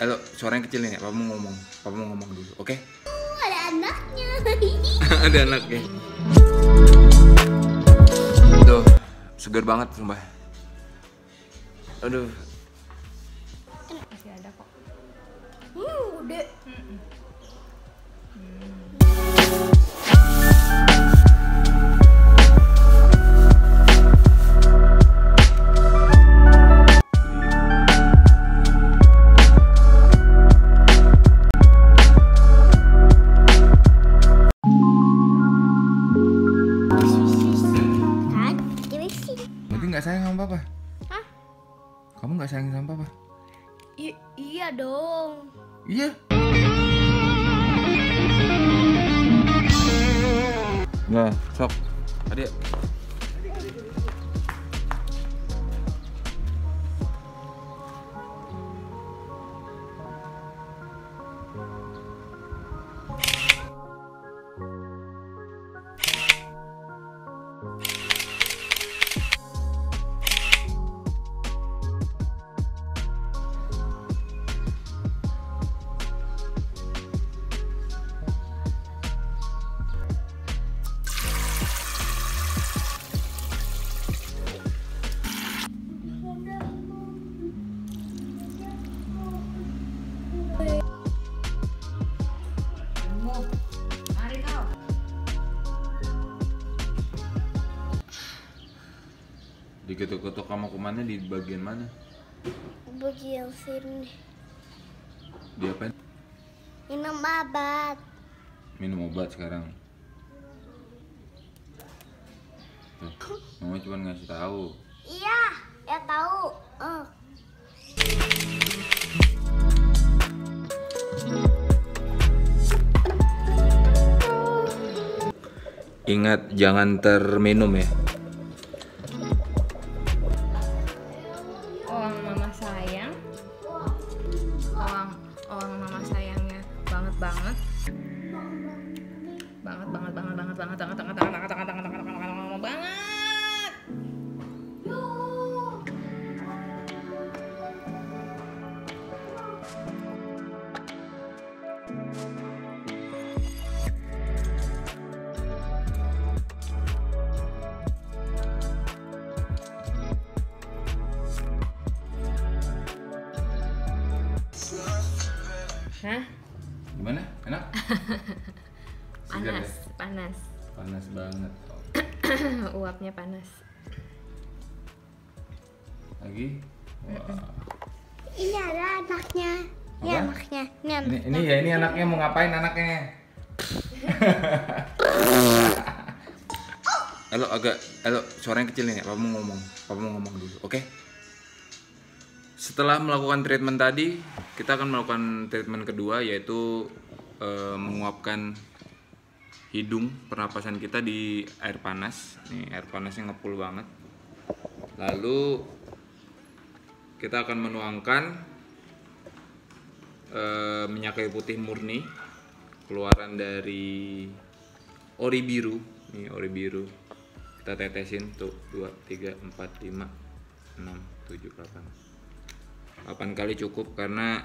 Halo, suaranya kecil nih, Papa mau ngomong dulu, oke? Okay? Ada anaknya. Ada anaknya. Tuh, segar banget sumpah. Aduh. Masih ada kok. Udah. Sayang sama Papa? Iya dong. Iya? Nah, sok. Adik. Diketuk-ketuk sama kumannya di bagian mana? Bagian sini. Dia apa? Minum obat. Minum obat sekarang. Tuh, Mama cuma ngasih tahu. Iya, ya tahu. Ingat jangan terminum ya. Banget. Hah? Gimana? Enak? Panas, ya? Panas. Panas banget. Uapnya panas. Lagi? Wah. Ini ada anaknya. Ini apa? Anaknya. Ini ya ini anaknya mau ngapain anaknya? Halo halo suaranya kecil nih, Papa mau ngomong dulu, oke? Okay? Setelah melakukan treatment tadi, kita akan melakukan treatment kedua yaitu menguapkan hidung pernapasan kita di air panas. Nih air panasnya ngepul banget. Lalu kita akan menuangkan minyak kayu putih murni keluaran dari ori biru. Nih ori biru kita tetesin tuh 2, 3, 4, 5, 6, 7, 8 kali cukup karena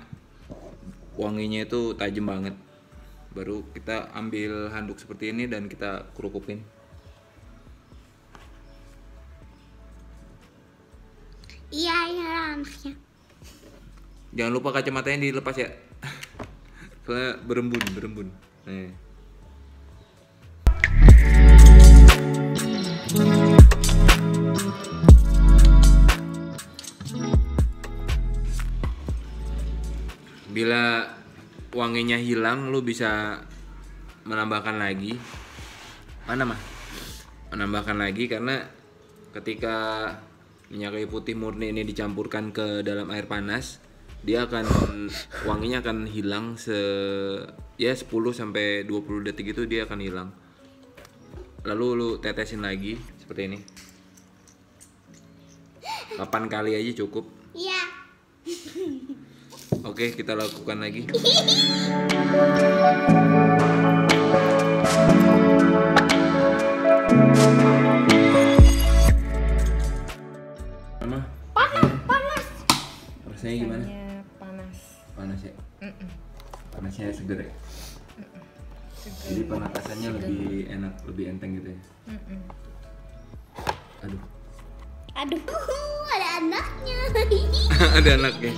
wanginya itu tajam banget. Baru kita ambil handuk seperti ini dan kita kerukupin. Iya, iya anaknya. Jangan lupa kacamatanya dilepas ya. Soalnya berembun. Nih. Bila wanginya hilang, lu bisa menambahkan lagi. Mana mah? Menambahkan lagi karena ketika minyak kayu putih murni ini dicampurkan ke dalam air panas, dia akan wanginya akan hilang ya 10 sampai 20 detik itu dia akan hilang. Lalu lu tetesin lagi seperti ini. 8 kali aja cukup. Iya. Oke, kita lakukan lagi. Panas. Rasanya gimana? Panas. panas ya? Panasnya seger ya? Seger. Jadi pernapasannya lebih enak, lebih enteng gitu ya? Aduh. Aduh, ada anaknya. Ada anaknya.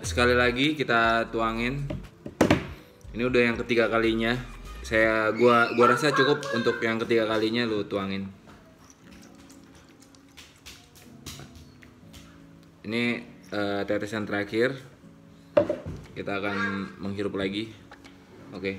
Sekali lagi kita tuangin. Ini udah yang ketiga kalinya. Gua rasa cukup untuk yang ketiga kalinya lu tuangin. Ini tetesan terakhir. Kita akan menghirup lagi. Oke.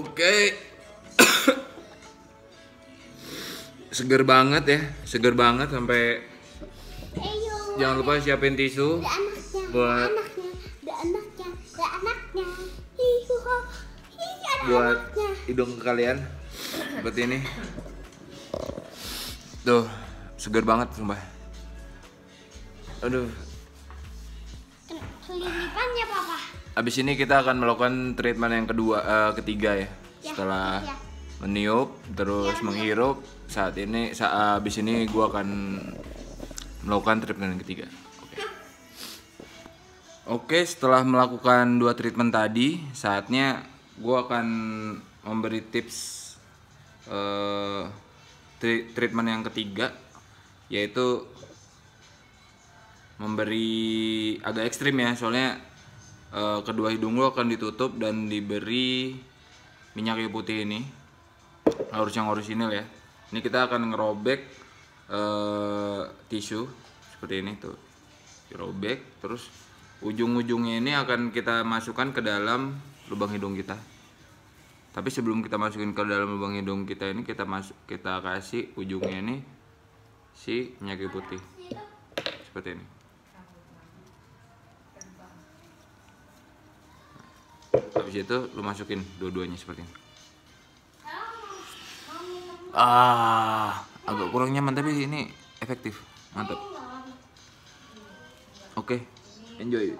Oke. Seger banget ya, seger banget sampai. Jangan lupa siapin tisu buat hidung kalian seperti ini. Tuh, seger banget sumpah. Aduh. Kelilipannya Papa. Abis ini kita akan melakukan treatment yang ketiga ya. Setelah meniup terus menghirup, abis ini gua akan melakukan treatment yang ketiga. Oke, setelah melakukan dua treatment tadi, saatnya gua akan memberi tips treatment yang ketiga, yaitu memberi agak ekstrim ya, soalnya kedua hidung lo akan ditutup dan diberi minyak kayu putih ini. Harus yang orisinil ya. Ini kita akan ngerobek tisu seperti ini tuh. Dirobek, terus ujung-ujungnya ini akan kita masukkan ke dalam lubang hidung kita. Tapi sebelum kita masukin ke dalam lubang hidung kita ini, kita kasih ujungnya ini si minyak kayu putih. Seperti ini. Habis itu lu masukin dua-duanya seperti ini. Ah, agak kurang nyaman tapi ini efektif, mantap. Oke, enjoy.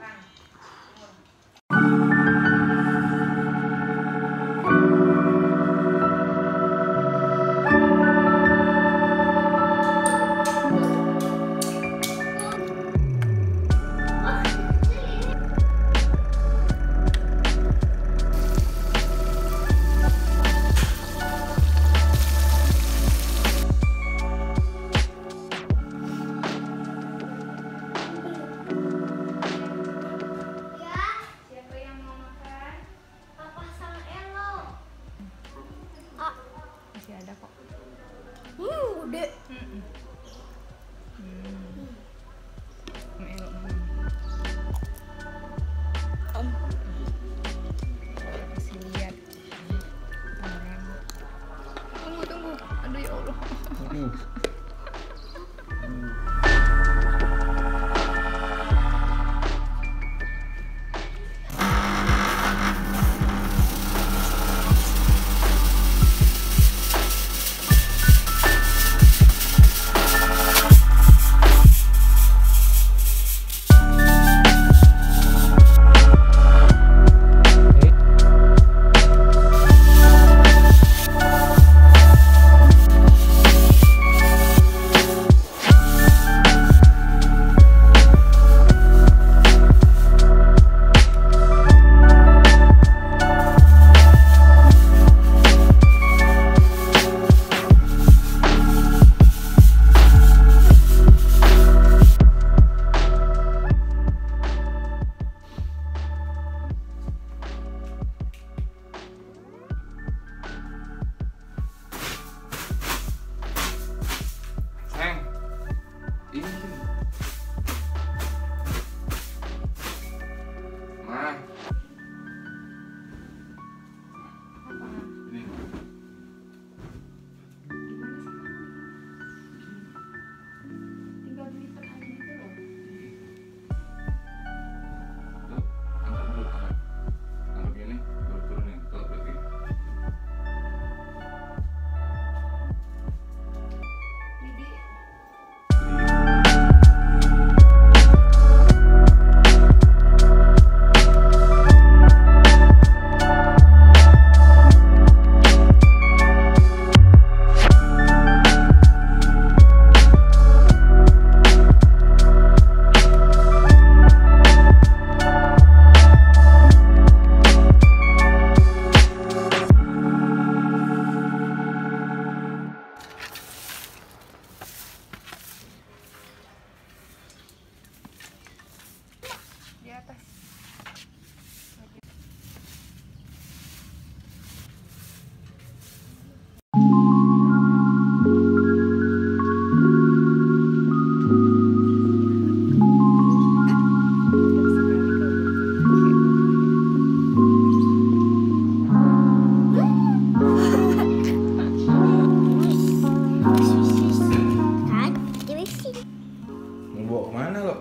Lo kemana lo?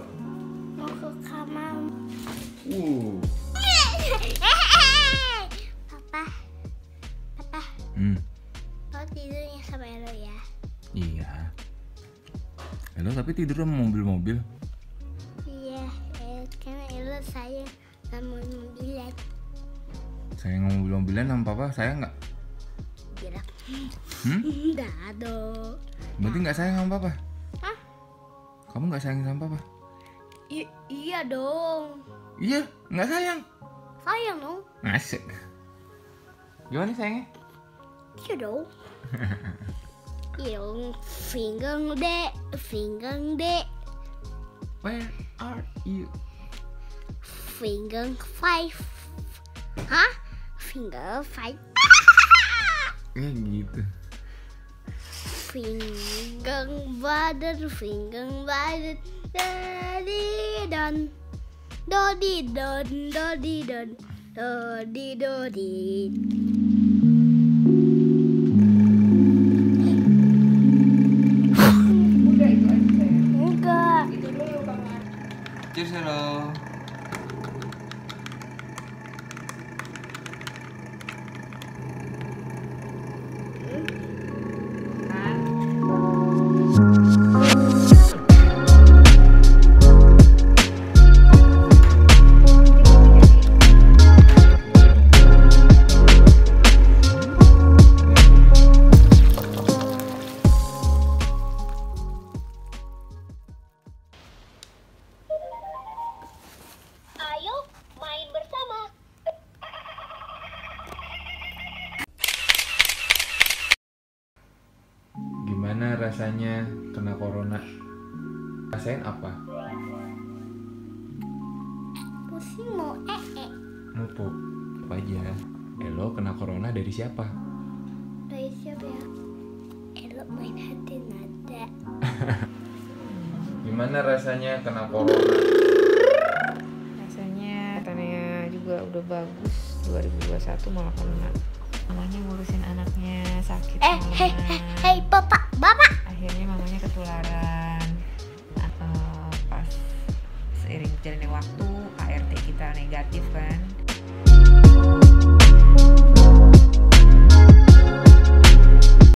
Mau ke kamar. Papa. Kau tidurnya sama Elo ya? Iya. Elo tapi tidur sama mobil-mobil. Iya, karena Elo sayang sama mobil-mobilan. Sayang sama mobil-mobilan sama Papa sayang nggak? Tidak. Dado. Berarti nggak sayang sama Papa? Hah? Kamu nggak sayang sama Papa? Iya dong. Iya, nggak sayang. Sayang dong. Asik. Gimana sayangnya? Iya dong. Yung finger dek. Where are you? Finger 5. Hah? Finger 5. Ya gitu. Finger badan dodi don. Enggak. Itu dulu banget. Cheers hello. Gimana rasanya kena corona? Rasain apa? Pusing mau mupuk. Apa aja? Elo kena corona dari siapa? Dari siapa ya? Elo main hati nada. Gimana rasanya kena corona? Rasanya katanya juga udah bagus. 2021 malah kena. Mamanya ngurusin anaknya sakit. Hei bapak. Akhirnya mamanya ketularan. Pas seiring jalannya waktu ART kita negatif kan.